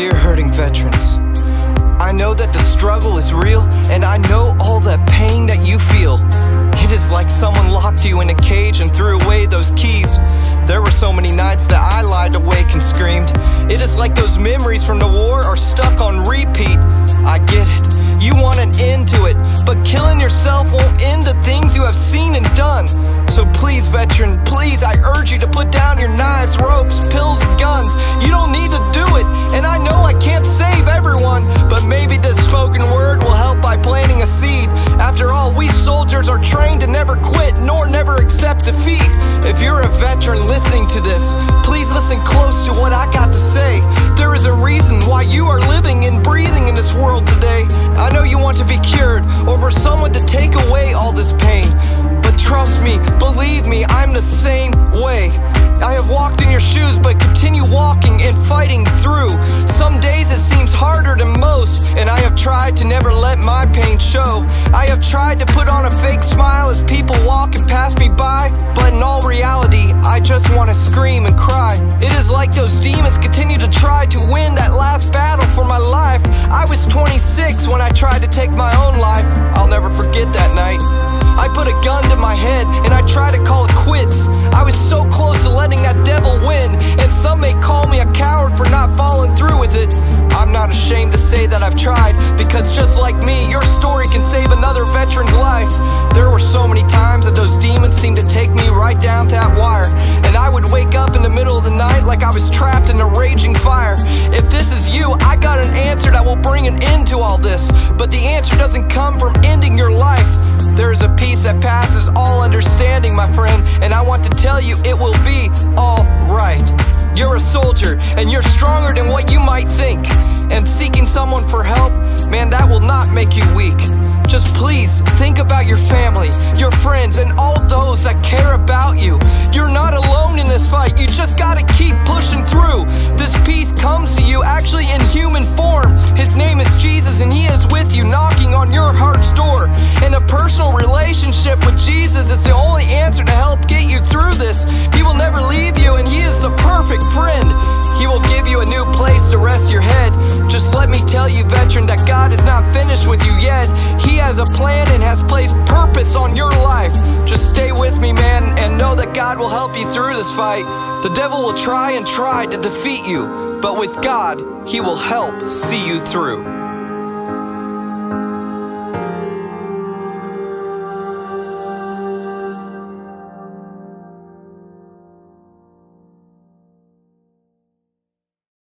Dear hurting veterans, I know that the struggle is real, and I know all the pain that you feel. It is like someone locked you in a cage and threw away those keys. There were so many nights that I lied awake and screamed. It is like those memories from the war are stuck on repeat. I get it, you want an end to it, but killing yourself won't end the things you have seen and done. So please, veteran, please, I urge you to put down your knives, ropes, pills, and guns. You don't need to do it, and I know I can't save everyone, but maybe this spoken word will help by planting a seed. After all, we soldiers are trained to never quit nor never accept defeat. If you're a veteran listening to this, please listen close to what I got to say. There is a reason why you are living and breathing in this world today. I know you want to be cured or for someone to take away all this pain, but trust me, believe me, I'm the same way. I have walked in your shoes, but continue walking and fighting through. Some days it seems harder than most, and I have tried to never let my pain show. I have tried to put on a fake smile as people walk and pass me by, but in all reality, I just want to scream and cry. It is like those demons continue to try to win that last battle for my life. I was 26 when I tried to take my own life. I'll never forget that night. I put a gun to my head and I tried to call it quits. I was so close to letting that devil win, and some may call me a coward for not following through with it. I'm not ashamed to say that I've tried, because just like me, your story can save another veteran's life. There were so many times that those demons seemed to take me right down to that wire, and I would wake up in the middle of the night like I was trapped in a raging fire. If this is you, I got an answer that will bring an end to all this, but the answer doesn't come from ending your life. There is a peace that passes all understanding, my friend, and I want to tell you it will be alright. You're a soldier, and you're stronger than what you might think. And seeking someone for help, man, that will not make you weak. Just please think about your family, your friends, and all those that care about you. You're not alone in this fight. You just gotta keep pushing through. This peace comes to you actually in human form. His name is Jesus, and he is with you, knocking on your heart's door. And a personal relationship with Jesus is the only answer to help get you through this. He will never leave you, and he is the perfect friend. He will give you a new place to rest your head. Just let me tell you, veteran, that God is not finished with you yet. He has a plan and has placed purpose on your life. Just stay with me, man, and know that God will help you through this fight. The devil will try and try to defeat you, but with God, he will help see you through.